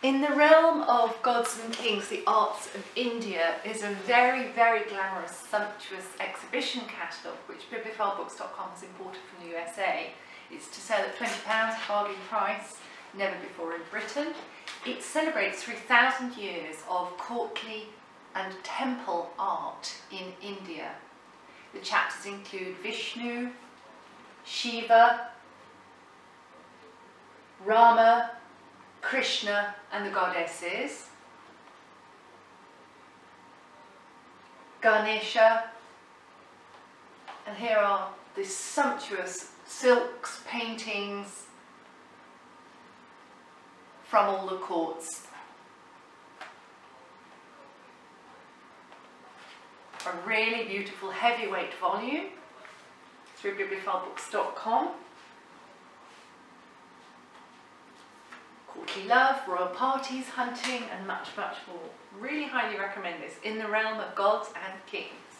In the realm of gods and kings, the Arts of India is a very, very glamorous, sumptuous exhibition catalogue which Bibliophilebooks.com has imported from the USA. It's to sell at £20, bargain price, never before in Britain. It celebrates 3,000 years of courtly and temple art in India. The chapters include Vishnu, Shiva, Rama, Krishna and the goddesses, Ganesha, and here are the sumptuous silks paintings from all the courts. A really beautiful heavyweight volume through bibliophilebooks.com. Courtly love, royal parties, hunting and much, much more. Really highly recommend this, in the realm of gods and kings.